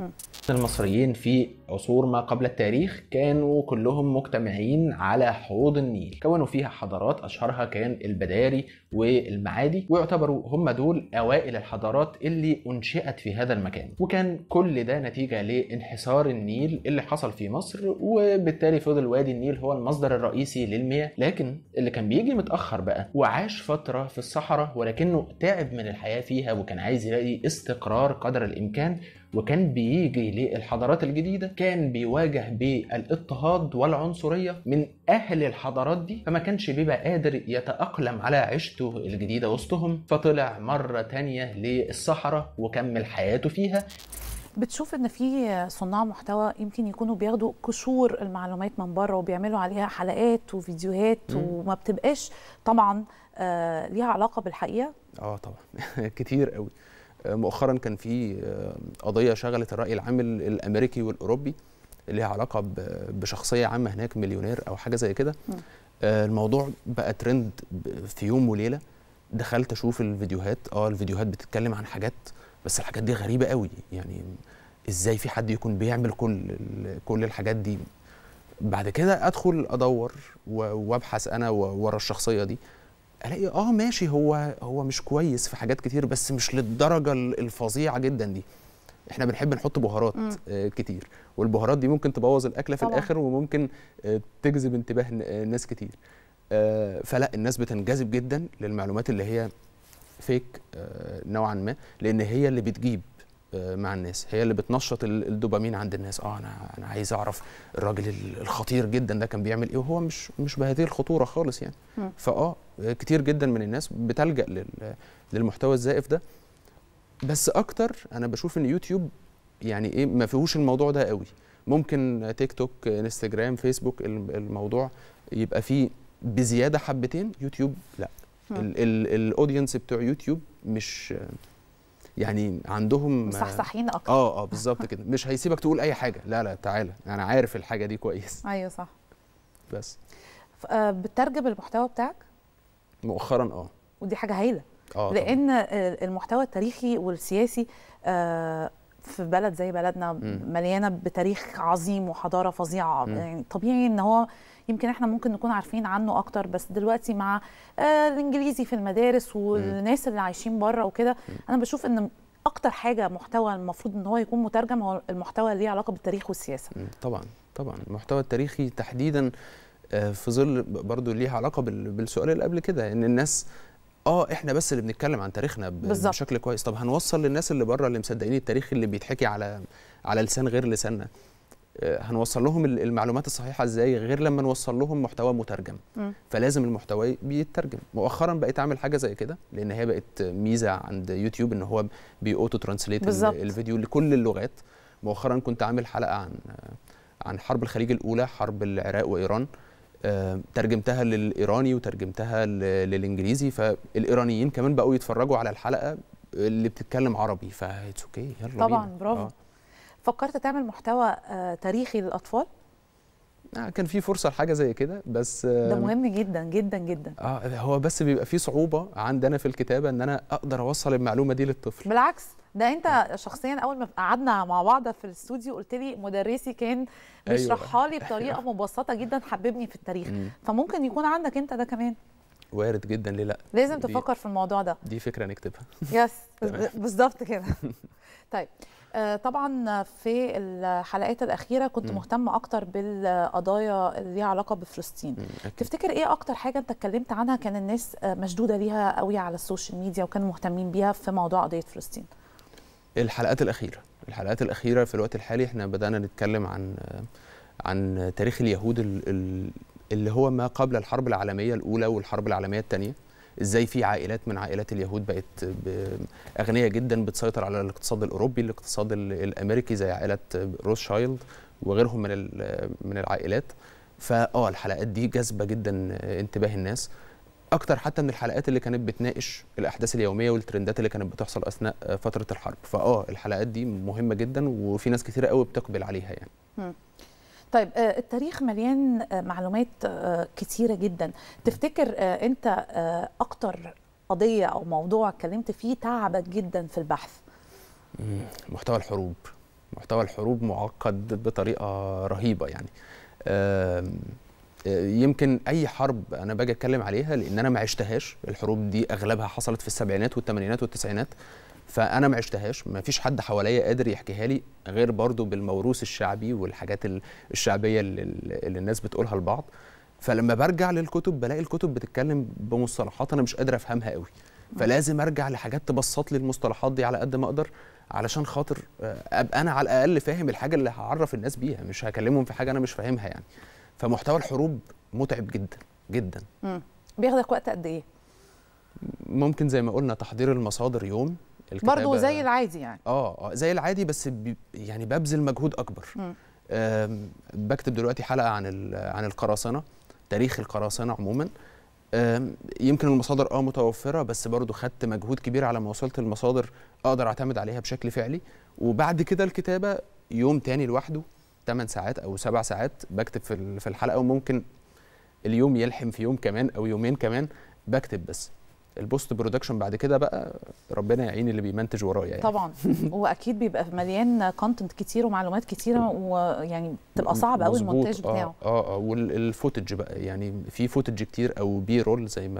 المصريين في عصور ما قبل التاريخ كانوا كلهم مجتمعين على حوض النيل، كونوا فيها حضارات أشهرها كان البداري والمعادي، ويعتبروا هم دول أوائل الحضارات اللي أنشئت في هذا المكان، وكان كل ده نتيجة لانحسار النيل اللي حصل في مصر، وبالتالي فضل وادي النيل هو المصدر الرئيسي للمياه. لكن اللي كان بيجي متأخر بقى وعاش فترة في الصحراء ولكنه تعب من الحياة فيها وكان عايز يلاقي استقرار قدر الإمكان، وكان بيجي للحضارات الجديدة كان بيواجه بالاضطهاد والعنصرية من أهل الحضارات دي، فما كانش بيبقى قادر يتأقلم على عيشته الجديدة وسطهم، فطلع مرة تانية للصحراء وكمل حياته فيها. بتشوف ان في صناع محتوى يمكن يكونوا بياخدوا قشور المعلومات من بره وبيعملوا عليها حلقات وفيديوهات وما بتبقاش طبعا ليها علاقة بالحقيقة؟ طبعا كتير قوي. مؤخرا كان في قضية شغلت الرأي العام الأمريكي والأوروبي اللي ليها علاقة بشخصية عامة هناك، مليونير أو حاجة زي كده. الموضوع بقى ترند في يوم وليلة. دخلت أشوف الفيديوهات، الفيديوهات بتتكلم عن حاجات، بس الحاجات دي غريبة قوي، يعني إزاي في حد يكون بيعمل كل الحاجات دي؟ بعد كده أدخل أدور وأبحث أنا ورا الشخصية دي، الاقي ماشي هو مش كويس في حاجات كتير، بس مش للدرجه الفظيعه جدا دي. احنا بنحب نحط بهارات كتير، والبهارات دي ممكن تبوظ الاكله في الاخر، وممكن تجذب انتباه ناس كتير. فلا، الناس بتنجذب جدا للمعلومات اللي هي فيك نوعا ما، لان هي اللي بتجيب مع الناس، هي اللي بتنشط الدوبامين عند الناس. انا عايز اعرف الراجل الخطير جدا ده كان بيعمل ايه، وهو مش بهذه الخطوره خالص يعني. كتير جدا من الناس بتلجأ للمحتوى الزائف ده، بس اكتر انا بشوف ان يوتيوب يعني ما فيهوش الموضوع ده قوي. ممكن تيك توك، انستجرام، فيسبوك، الموضوع يبقى فيه بزياده حبتين. يوتيوب لا، الاودينس بتوع يوتيوب مش يعني عندهم مصحصحين اكتر. بالظبط كده، مش هيسيبك تقول اي حاجه، لا تعالى انا عارف الحاجه دي كويس. ايوه صح. بس بتترجم المحتوى بتاعك مؤخرا؟ ودي حاجه هايله. لان المحتوى التاريخي والسياسي في بلد زي بلدنا مليانه بتاريخ عظيم وحضاره فظيعه، يعني طبيعي ان هو يمكن احنا ممكن نكون عارفين عنه اكتر، بس دلوقتي مع الانجليزي في المدارس والناس اللي عايشين بره وكده، انا بشوف ان اكتر حاجه محتوى المفروض ان هو يكون مترجم هو المحتوى اللي ليه علاقه بالتاريخ والسياسه. طبعا المحتوى التاريخي تحديدا في ظل برضو ليها علاقه بالسؤال اللي قبل كده، ان الناس احنا بس اللي بنتكلم عن تاريخنا بشكل كويس. طب هنوصل للناس اللي بره اللي مصدقين التاريخ اللي بيتحكي على لسان غير لساننا، هنوصل لهم المعلومات الصحيحه ازاي غير لما نوصل لهم محتوى مترجم؟ فلازم المحتوى بيترجم. مؤخرا بقيت اعمل حاجه زي كده، لان هي بقت ميزه عند يوتيوب ان هو بيأوتو ترانسليت الفيديو لكل اللغات. مؤخرا كنت عامل حلقه عن حرب الخليج الاولى، حرب العراق وايران، ترجمتها للايراني وترجمتها للانجليزي، فالايرانيين كمان بقوا يتفرجوا على الحلقه اللي بتتكلم عربي، فايتس اوكي يلا بينا. طبعا برافو. فكرت تعمل محتوى تاريخي للاطفال؟ كان في فرصه لحاجه زي كده، بس ده مهم جدا جدا جدا. هو بس بيبقى في صعوبه عندنا في الكتابه ان انا اقدر اوصل المعلومه دي للطفل. بالعكس، ده انت شخصيا اول ما قعدنا مع بعض في الاستوديو قلت لي مدرسي كان بيشرحها لي بطريقه مبسطه جدا، حببني في التاريخ. فممكن يكون عندك انت ده كمان، وارد جدا. ليه لا، لازم تفكر في الموضوع ده، دي فكره نكتبها. يس بالظبط كده. طيب طبعا في الحلقات الاخيره كنت مهتمه اكتر بالقضايا اللي ليها علاقه بفلسطين. تفتكر ايه اكتر حاجه انت اتكلمت عنها كان الناس مشدوده ليها قوي على السوشيال ميديا وكانوا مهتمين بيها في موضوع قضيه فلسطين؟ الحلقات الاخيره في الوقت الحالي احنا بدانا نتكلم عن تاريخ اليهود اللي هو ما قبل الحرب العالميه الاولى والحرب العالميه الثانيه. ازاي في عائلات من عائلات اليهود بقت اغنيه جدا، بتسيطر على الاقتصاد الاوروبي، الاقتصاد الامريكي، زي عائله روزشايلد وغيرهم من العائلات. الحلقات دي جذبه جدا انتباه الناس، اكتر حتى من الحلقات اللي كانت بتناقش الاحداث اليوميه والترندات اللي كانت بتحصل اثناء فتره الحرب. الحلقات دي مهمه جدا، وفي ناس كتير قوي بتقبل عليها يعني. طيب التاريخ مليان معلومات كتيرة جدا. تفتكر انت اكتر قضية او موضوع اتكلمت فيه تعبك جدا في البحث؟ محتوى الحروب معقد بطريقة رهيبة يعني. يمكن اي حرب انا باجي اتكلم عليها لان انا ما عشتهاش. الحروب دي اغلبها حصلت في السبعينات والثمانينات والتسعينات، فانا ما عشتهاش، ما فيش حد حواليا قادر يحكيها لي غير برضو بالموروث الشعبي والحاجات الشعبيه اللي الناس بتقولها لبعض. فلما برجع للكتب بلاقي الكتب بتتكلم بمصطلحات انا مش قادر افهمها قوي، فلازم ارجع لحاجات تبسط لي المصطلحات دي على قد ما اقدر، علشان خاطر ابقى انا على الاقل فاهم الحاجه اللي هعرف الناس بيها، مش هكلمهم في حاجه انا مش فاهمها يعني. فمحتوى الحروب متعب جدا جدا. بياخدك وقت قد ايه؟ ممكن زي ما قلنا تحضير المصادر يوم، برضه زي العادي يعني. زي العادي، بس يعني ببذل مجهود اكبر. بكتب دلوقتي حلقه عن القراصنه، تاريخ القراصنه عموما. يمكن المصادر متوفره، بس برضه خدت مجهود كبير على ما وصلت المصادر اقدر اعتمد عليها بشكل فعلي. وبعد كده الكتابه يوم تاني لوحده، 8 ساعات او 7 ساعات بكتب في الحلقه، وممكن اليوم يلحم في يوم كمان او يومين كمان بكتب. بس البوست برودكشن بعد كده بقى ربنا يعين اللي بيمنتج ورايا يعني. طبعا، واكيد بيبقى مليان كونتنت كتير ومعلومات كتيره، ويعني بتبقى صعبه قوي المونتاج بتاعه. والفوتج بقى يعني، في فوتج كتير او بي رول زي ما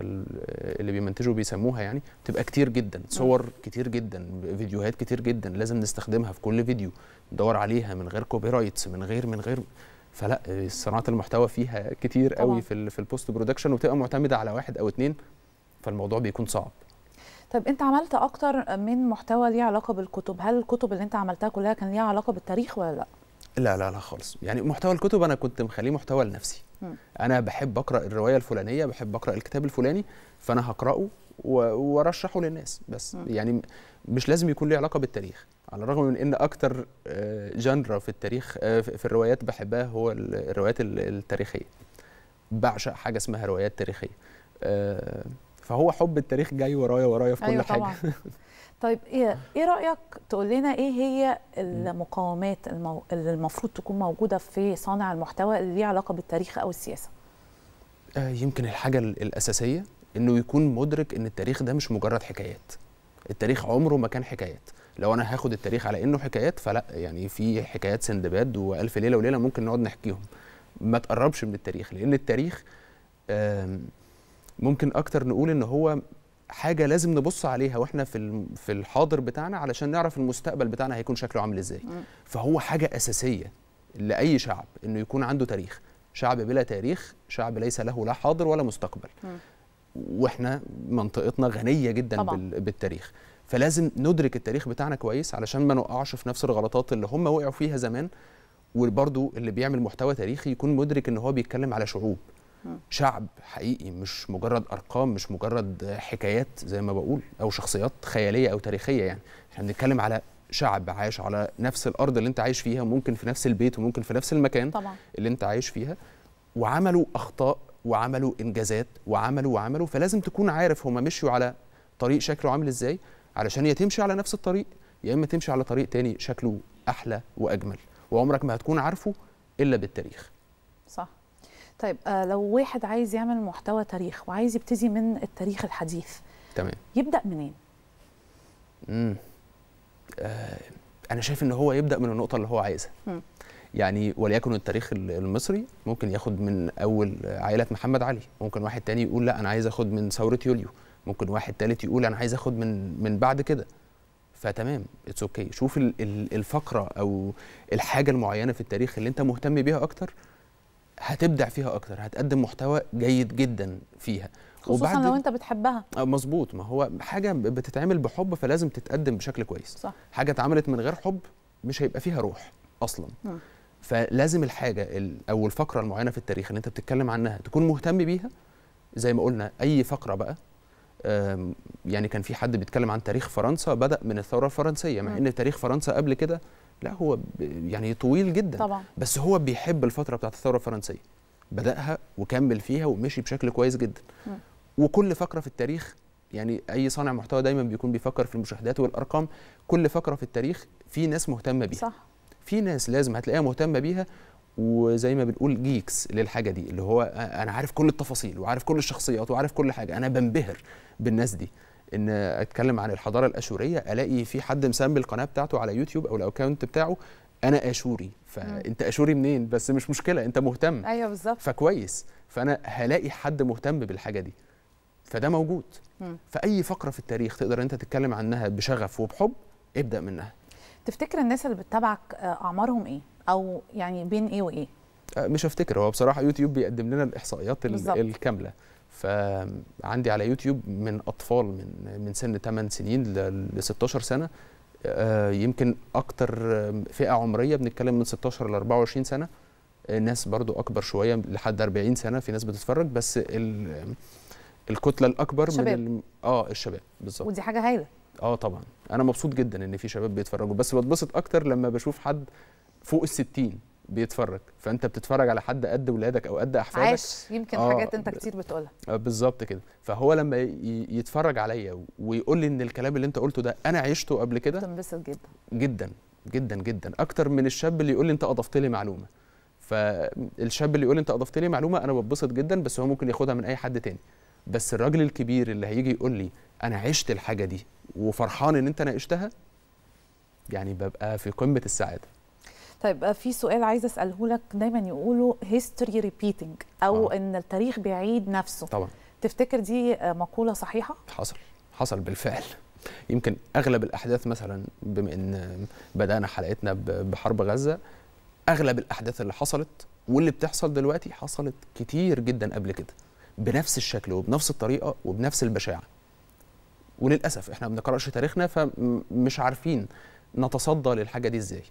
اللي بيمنتجوا بيسموها يعني، بتبقى كتير جدا، صور كتير جدا، فيديوهات كتير جدا، لازم نستخدمها في كل فيديو، ندور عليها من غير كوبي رايتس، من غير فلا، صناعه المحتوى فيها كتير قوي في البوست برودكشن، وبتبقى معتمده على واحد او اتنين، فالموضوع بيكون صعب. طب انت عملت اكتر من محتوى ليه علاقه بالكتب، هل الكتب اللي انت عملتها كلها كان ليها علاقه بالتاريخ ولا لا؟ لا لا لا خالص، يعني محتوى الكتب انا كنت مخليه محتوى لنفسي. انا بحب اقرا الروايه الفلانيه، بحب اقرا الكتاب الفلاني، فانا هقراه وارشحه للناس بس. يعني مش لازم يكون ليه علاقه بالتاريخ، على الرغم من ان اكتر جانرا في التاريخ في الروايات بحبها هو الروايات التاريخيه. بعشق حاجه اسمها روايات تاريخيه. فهو حب التاريخ جاي ورايا في كل حاجه. طبعا. طيب ايه رايك تقول لنا ايه هي المقاومات اللي المفروض تكون موجوده في صانع المحتوى اللي ليه علاقه بالتاريخ او السياسه؟ يمكن الحاجه الاساسيه انه يكون مدرك ان التاريخ ده مش مجرد حكايات. التاريخ عمره ما كان حكايات. لو انا هاخد التاريخ على انه حكايات فلا، يعني في حكايات سندباد والف ليله وليله ممكن نقعد نحكيهم. ما تقربش من التاريخ، لان التاريخ ممكن اكتر نقول ان هو حاجه لازم نبص عليها واحنا في الحاضر بتاعنا علشان نعرف المستقبل بتاعنا هيكون شكله عامل ازاي. فهو حاجه اساسيه لاي شعب انه يكون عنده تاريخ. شعب بلا تاريخ شعب ليس له لا حاضر ولا مستقبل. واحنا منطقتنا غنيه جدا بالتاريخ، فلازم ندرك التاريخ بتاعنا كويس علشان ما نقعش في نفس الغلطات اللي هم وقعوا فيها زمان. وبرضه اللي بيعمل محتوى تاريخي يكون مدرك ان هو بيتكلم على شعوب، شعب حقيقي، مش مجرد ارقام، مش مجرد حكايات زي ما بقول، او شخصيات خياليه او تاريخيه. يعني احنا بنتكلم على شعب عايش على نفس الارض اللي انت عايش فيها، وممكن في نفس البيت، وممكن في نفس المكان طبعا اللي انت عايش فيها، وعملوا اخطاء وعملوا انجازات وعملوا، فلازم تكون عارف هما مشوا على طريق شكله عامل ازاي علشان يا تمشي على نفس الطريق يا اما تمشي على طريق تاني شكله احلى واجمل، وعمرك ما هتكون عارفه الا بالتاريخ. صح. طيب لو واحد عايز يعمل محتوى تاريخ وعايز يبتدي من التاريخ الحديث، تمام، يبدا منين؟ انا شايف ان هو يبدا من النقطه اللي هو عايزها. يعني وليكن التاريخ المصري ممكن ياخد من اول عائله محمد علي، ممكن واحد تاني يقول لا انا عايز اخد من ثوره يوليو، ممكن واحد تالت يقول انا عايز اخد من بعد كده. فتمام، اتس اوكي، شوف الفقره او الحاجه المعينه في التاريخ اللي انت مهتم بيها اكتر، هتبدع فيها اكتر، هتقدم محتوى جيد جدا فيها، خصوصا لو انت بتحبها. مظبوط، ما هو حاجه بتتعمل بحب فلازم تتقدم بشكل كويس. صح. حاجه اتعملت من غير حب مش هيبقى فيها روح اصلا. فلازم الحاجه او الفقره المعينه في التاريخ اللي انت بتتكلم عنها تكون مهتم بيها. زي ما قلنا اي فقره بقى، يعني كان في حد بيتكلم عن تاريخ فرنسا بدأ من الثورة الفرنسية، مع ان تاريخ فرنسا قبل كده لا هو يعني طويل جدا طبعا، بس هو بيحب الفترة بتاعت الثورة الفرنسية، بدأها وكمل فيها ومشي بشكل كويس جدا. وكل فقرة في التاريخ، يعني اي صانع محتوى دايما بيكون بيفكر في المشاهدات والارقام، كل فقرة في التاريخ في ناس مهتمة بيها. صح. في ناس لازم هتلاقيها مهتمة بيها، وزي ما بنقول جيكس للحاجه دي، اللي هو انا عارف كل التفاصيل وعارف كل الشخصيات وعارف كل حاجه. انا بنبهر بالناس دي. ان اتكلم عن الحضاره الاشوريه الاقي في حد مسمي القناه بتاعته على يوتيوب او الاكونت بتاعه انا اشوري، فانت اشوري منين؟ بس مش مشكله، انت مهتم. ايوه بالظبط. فكويس، فانا هلاقي حد مهتم بالحاجه دي، فده موجود. فاي فقره في التاريخ تقدر انت تتكلم عنها بشغف وبحب، ابدا منها. تفتكر الناس اللي بتتابعك اعمارهم ايه؟ او يعني بين ايه وايه؟ مش هفتكر، هو بصراحه يوتيوب بيقدم لنا الاحصائيات الكامله. فعندي على يوتيوب من اطفال من سن 8 سنين ل 16 سنه، يمكن اكتر فئه عمريه بنتكلم من 16 ل 24 سنه، ناس برضو اكبر شويه لحد 40 سنه في ناس بتتفرج، بس الكتله الاكبر شباب. من الشباب بالظبط، ودي حاجه هايله. طبعا انا مبسوط جدا ان في شباب بيتفرجوا، بس بتبسط اكتر لما بشوف حد فوق ال60 بيتفرج. فانت بتتفرج على حد قد ولادك او قد احفادك، عاش يمكن حاجات انت كتير بتقولها. بالظبط كده. فهو لما يتفرج عليا ويقول لي ان الكلام اللي انت قلته ده انا عشته قبل كده، بتنبسط جدا جدا جدا جدا، اكتر من الشاب اللي يقول لي انت اضفت لي معلومه. فالشاب اللي يقول لي انت اضفت لي معلومه انا بتبسط جدا، بس هو ممكن ياخدها من اي حد تاني. بس الراجل الكبير اللي هيجي يقول لي انا عشت الحاجه دي وفرحان ان انت ناقشتها، يعني ببقى في قمه السعاده. طيب في سؤال عايزه اساله لك، دايما يقولوا هيستوري ريبيتنج، او ان التاريخ بيعيد نفسه. طبعا. تفتكر دي مقوله صحيحه؟ حصل بالفعل. يمكن اغلب الاحداث، مثلا بما ان بدانا حلقتنا بحرب غزه، اغلب الاحداث اللي حصلت واللي بتحصل دلوقتي حصلت كتير جدا قبل كده، بنفس الشكل وبنفس الطريقه وبنفس البشاعه. وللاسف احنا ما بنقراش تاريخنا، فمش عارفين نتصدى للحاجه دي ازاي.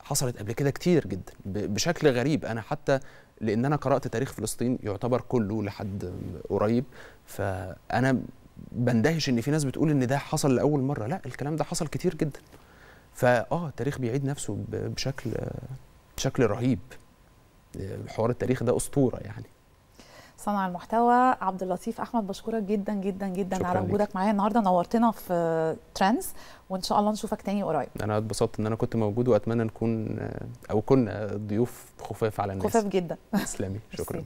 حصلت قبل كده كتير جدا بشكل غريب. انا حتى لان انا قرات تاريخ فلسطين يعتبر كله لحد قريب، فانا بندهش ان في ناس بتقول ان ده حصل لاول مره. لا، الكلام ده حصل كتير جدا. التاريخ بيعيد نفسه بشكل رهيب. حوار التاريخ ده اسطوره. يعني صانع المحتوى عبد اللطيف احمد، بشكرك جدا جدا جدا على وجودك معايا النهارده، نورتنا في تريندز، وان شاء الله نشوفك تاني قريب. انا اتبسطت ان انا كنت موجود، واتمنى نكون او كنا ضيوف خفاف على الناس. خفاف جدا. تسلمي. شكرا.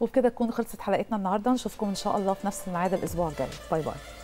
وبكده تكون خلصت حلقتنا النهارده، نشوفكم ان شاء الله في نفس الميعاد الاسبوع الجاي. باي باي.